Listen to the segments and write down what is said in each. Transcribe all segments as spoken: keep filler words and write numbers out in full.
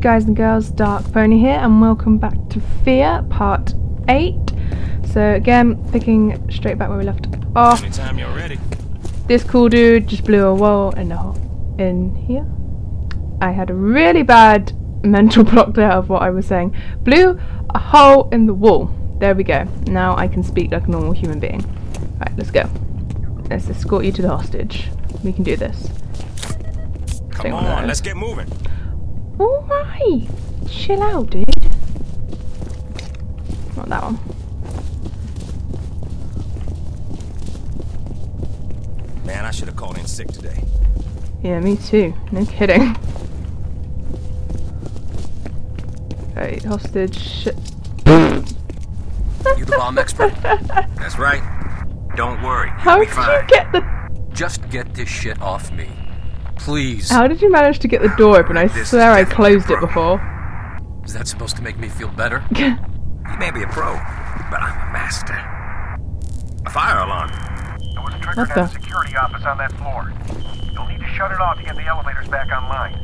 guys and girls, Dark Pony here, and welcome back to Fear, part eight. So again, picking straight back where we left off. Anytime you're ready. This cool dude just blew a wall in the hole in here. I had a really bad mental block there of what I was saying. Blew a hole in the wall. There we go. Now I can speak like a normal human being. Right, let's go. Let's escort you to the hostage. We can do this. Come on, let's get moving. Alright. Chill out, dude. Not that one. Man, I should have called in sick today. Yeah, me too. No kidding. Right, hostage. You the bomb expert? That's right. Don't worry. How did you get the... Just get this shit off me. Please. How did you manage to get the door open? I swear I closed it before. Is that supposed to make me feel better? You may be a pro, but I'm a master. A fire alarm. There was a trigger at the security office on that floor. You'll need to shut it off to get the elevators back online.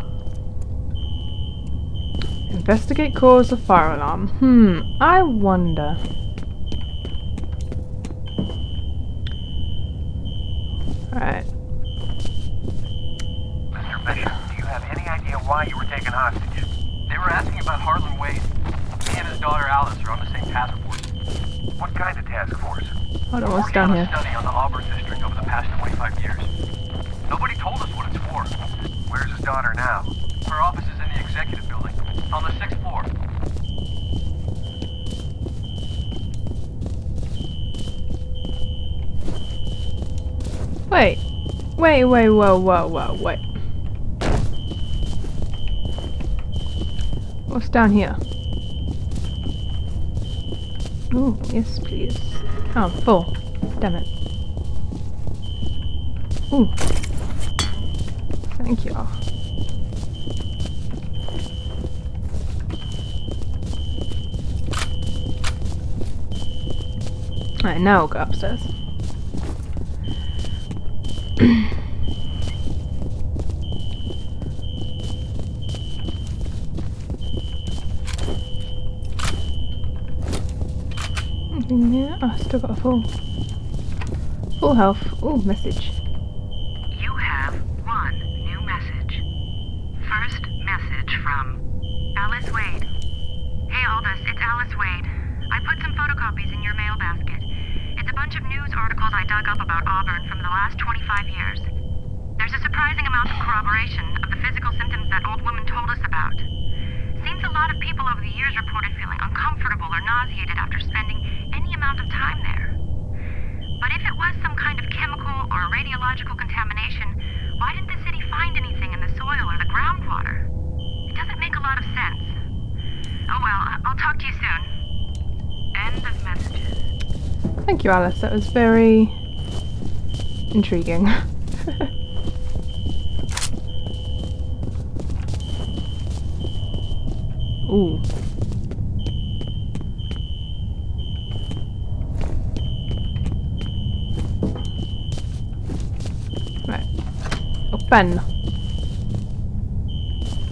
Investigate cause of fire alarm. Hmm, I wonder. Alright. Do you have any idea why you were taken hostage? They were asking about Harlan Wade. He and his daughter Alice are on the same task force. What kind of task force? I don't want to stand here. We're working on a study on the Auburn district over the past twenty-five years. Nobody told us what it's for. Where's his daughter now? Her office is in the executive building, on the sixth floor. Wait. Wait, wait, whoa, whoa, whoa, wait. What's down here? Oh, yes please. Oh, I'm full. Damn it. Ooh. Thank you. Alright, now we'll go upstairs. Yeah, oh, I still got a full, full health. Ooh, message. You have one new message. First message from Alice Wade. Hey Aldous, it's Alice Wade. I put some photocopies in your mail basket. It's a bunch of news articles I dug up about Auburn from the last twenty-five years. There's a surprising amount of corroboration of the physical symptoms that old woman told us about. Seems a lot of people over the years reported feeling uncomfortable or nauseated after spending any amount of time there. But if it was some kind of chemical or radiological contamination, why didn't the city find anything in the soil or the groundwater? It doesn't make a lot of sense. Oh well, I'll talk to you soon. End of messages. Thank you, Alice. That was very intriguing. Ooh. Right. Open.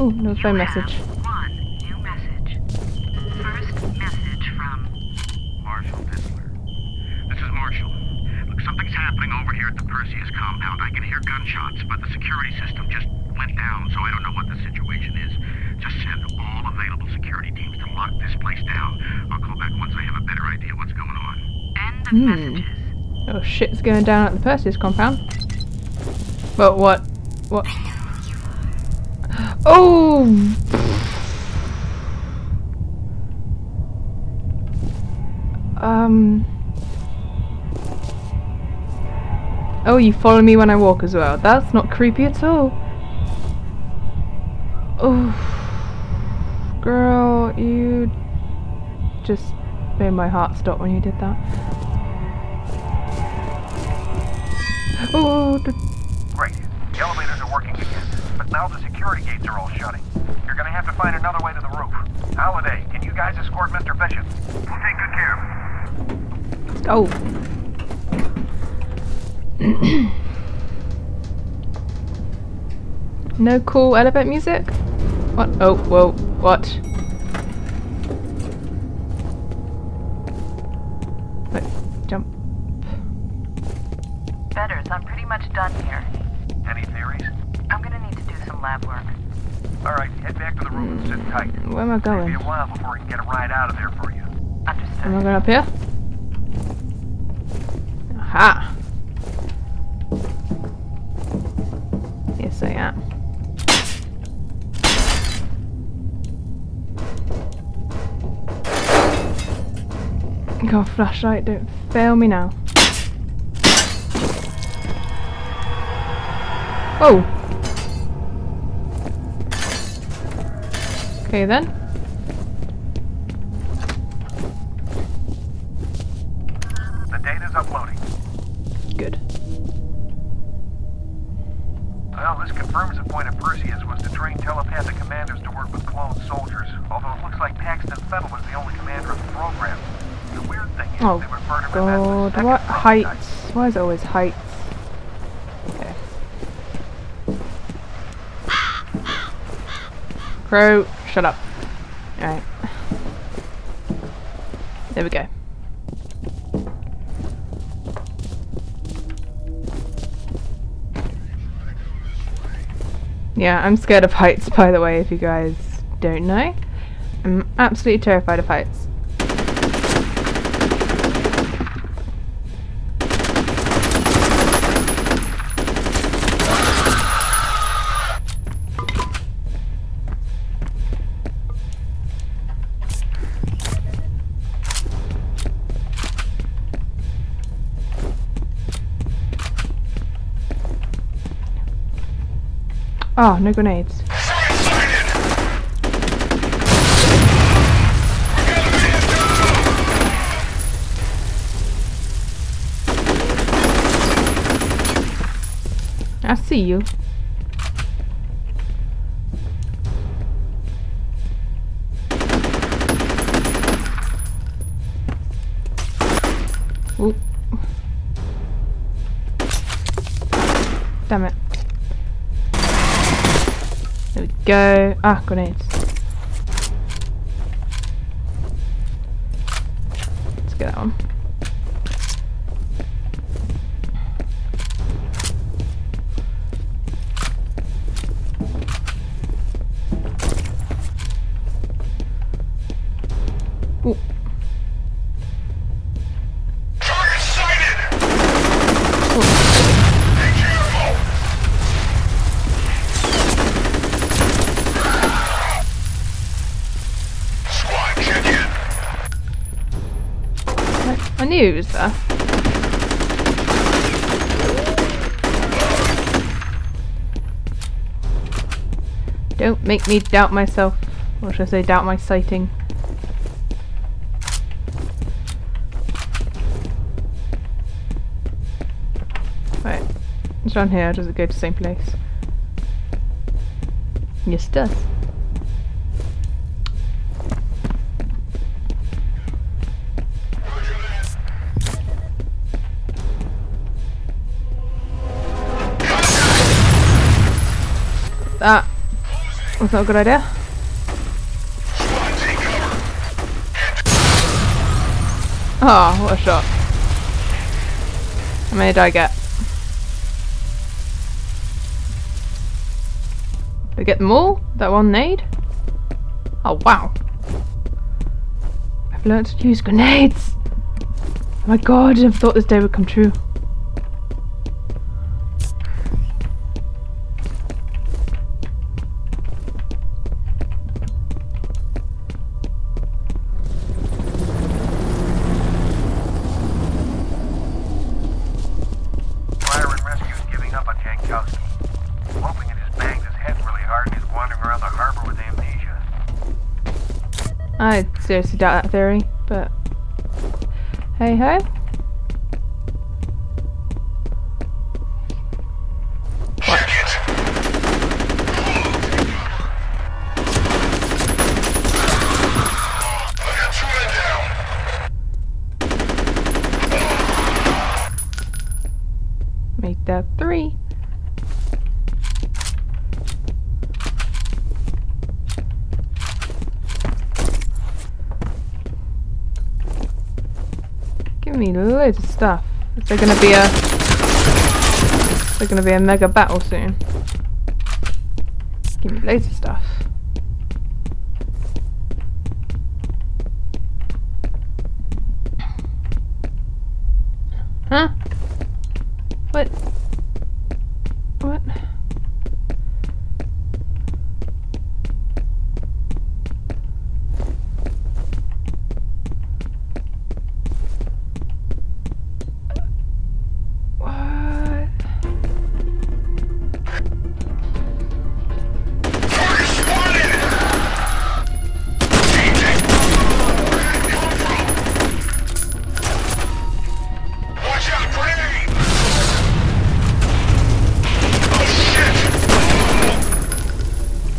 Ooh, no phone message. One new message. First message from Marshall Vissler. This is Marshall. Look, something's happening over here at the Perseus compound. I can hear gunshots, but the security system just went down, so I don't know what the situation is. Just send all available security teams to lock this place down. I'll call back once I have a better idea what's going on. End of mm. messages. Oh shit's going down at the Perseus compound. But what? What? Oh! Um. Oh, you follow me when I walk as well. That's not creepy at all. Oh. Girl, you just made my heart stop when you did that. Oh, great. The elevators are working again, but now the security gates are all shutting. You're gonna have to find another way to the roof. Halliday, can you guys escort Mister Bishop? We'll take good care of him. Let's go. No cool elevator music? What? Oh, whoa, what? But jump. Fetters, I'm pretty much done here. Any theories? I'm gonna need to do some lab work. Alright, head back to the room and sit tight. Where am I going? It'll be a while before we can get a ride out of there for you. Understood. Am I going up here? Aha! Yes, I am. God, flashlight, don't fail me now. Oh! Okay then. The data's uploading. Good. Well, this confirms the point of Perseus was to train telepathic commanders to work with cloned soldiers, although it looks like Paxton Fettel was the only commander of the program. The weird thing is oh, they refer to him God, as the what heights? Prototype. Why is it always heights? Okay. Crow. Shut up. Alright. There we go. Yeah, I'm scared of heights, by the way, if you guys don't know. I'm absolutely terrified of heights. Oh, no grenades. I see you. Oop. Damn it. There we go. Ah, grenades. Let's get that one. Ooh. Target sighted! Ooh. I knew it was there. Don't make me doubt myself. Or should I say doubt my sighting? Right. It's on here, does it go to the same place? Yes it does. That was not a good idea. Oh, what a shot. How many did I get? Did I get them all? That one nade? Oh wow. I've learned to use grenades. Oh my god, I never thought this day would come true. I seriously doubt that theory, but hey ho. Make that three. me loads of stuff. Is there gonna be a is there gonna be a mega battle soon? Give me loads of stuff. Huh? What? What?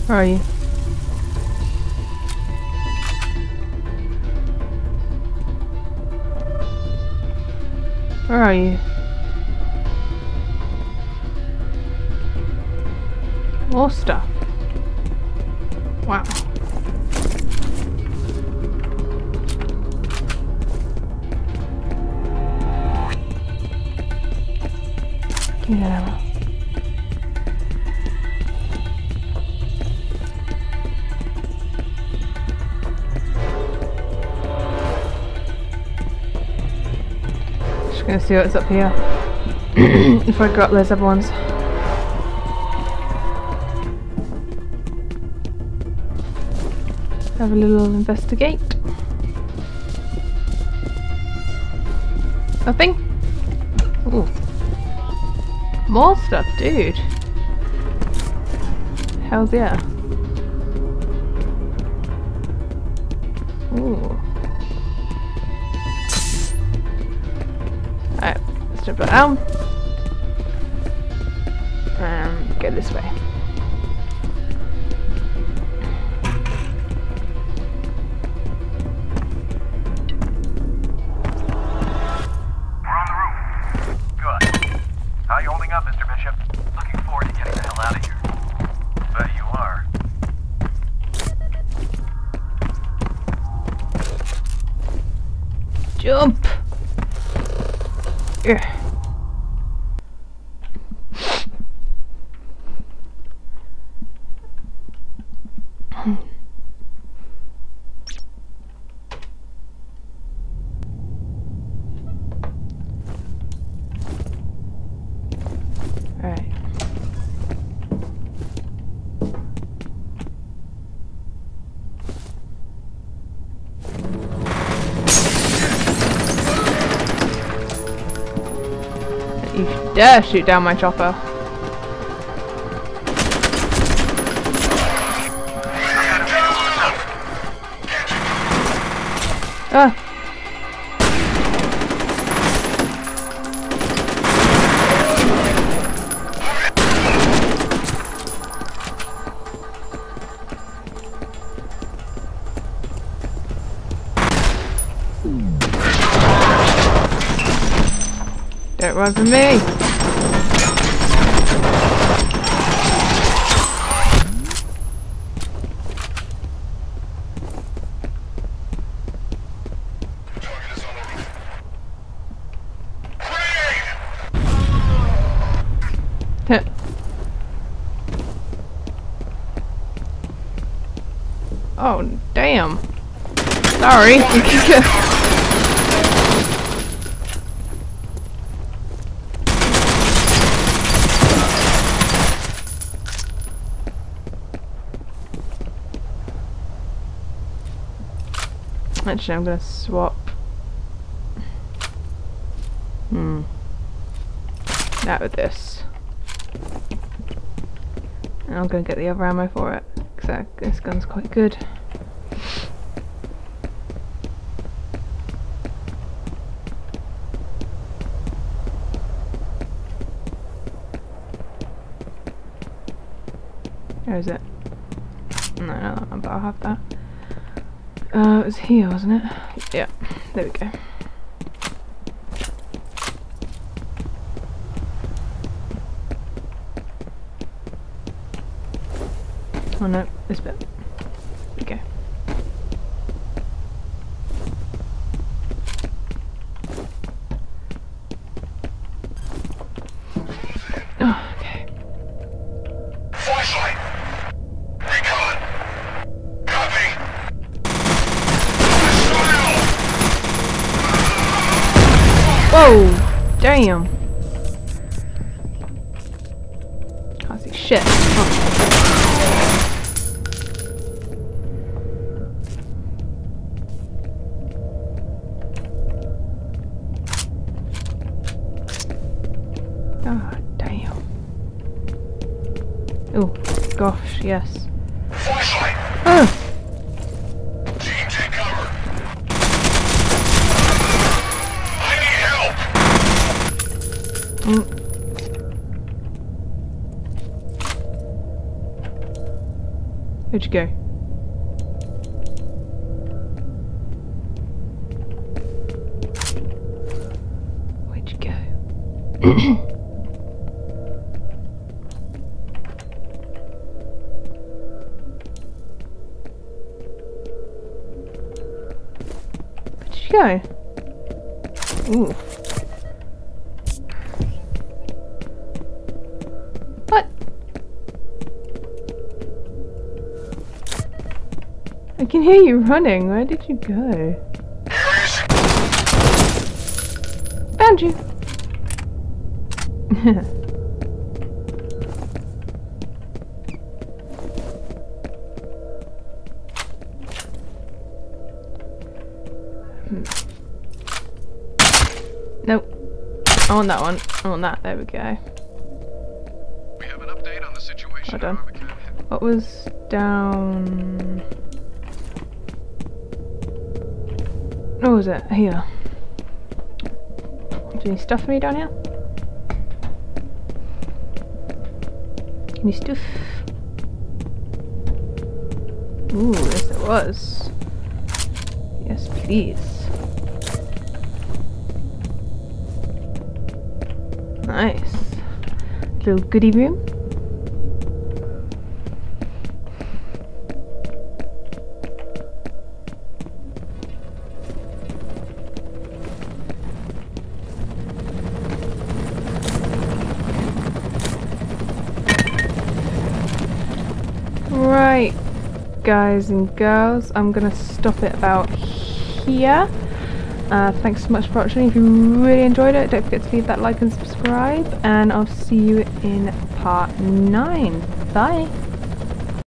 Where are you? Where are you? More stuff. Wow. Give me that arrow. I'm gonna see what's up here if I got those other ones. Have a little investigate. Nothing? Ooh. More stuff, dude. Hell's yeah. Ooh. Jump it down and go this way. Yeah, shoot down my chopper. Ah. Don't run from me. Oh, damn. Sorry. Actually, I'm gonna swap. Hmm. That with this. And I'm gonna get the other ammo for it. Because this gun's quite good. Where is it? No, not that one, but I'll have that. Uh, it was here, wasn't it? Yeah, there we go. Oh no, this bit. Okay. Okay. Flashlight! Recon! Copy! Whoa! Damn! Cosy shit. Gosh, yes. Flashlight! Ah. Team, take cover! I need help! Mm. Where'd you go? Where'd you go? Go. Ooh. What? I can hear you running. Where did you go? Found you. I want that one. I want that. There we go. We have an update on the situation. Hold on. What was down? What was it? Here. Do you need stuff for me down here? Any stuff? Ooh, yes it was. Yes, please. Nice. Little goodie room. Right, guys and girls, I'm gonna stop it about here. Uh, thanks so much for watching. If you really enjoyed it, don't forget to leave that like and subscribe, and I'll see you in part nine. Bye!